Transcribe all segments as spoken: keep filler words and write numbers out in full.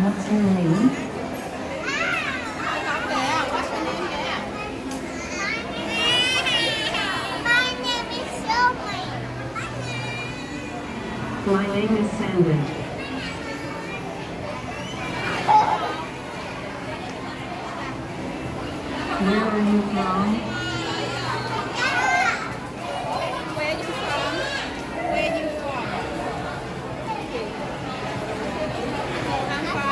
What's her name? What's her name there? My name is Sylvie. My name is Sandra. Where are you from? Where are you from? Where are you from? I'm from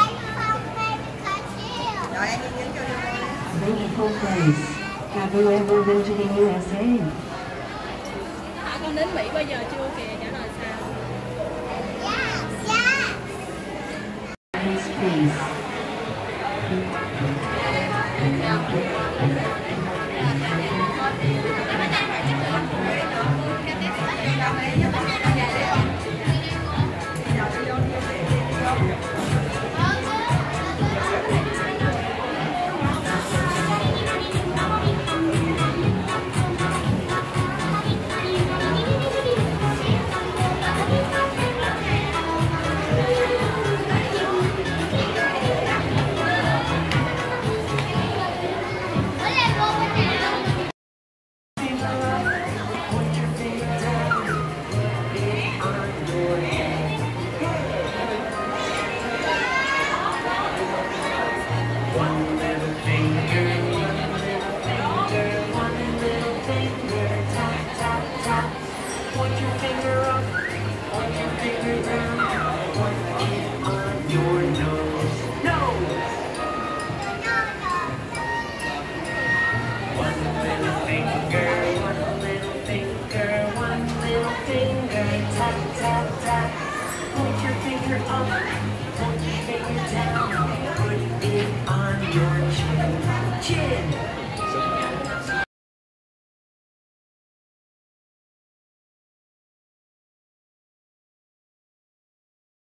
America. I'm from Brazil. Beautiful place. Have you ever been to the U S A? Họ con đến Mỹ bao giờ chưa kìa, trả lời sao? Yeah, yeah. Please, please. Tap, tap, tap, point your finger up.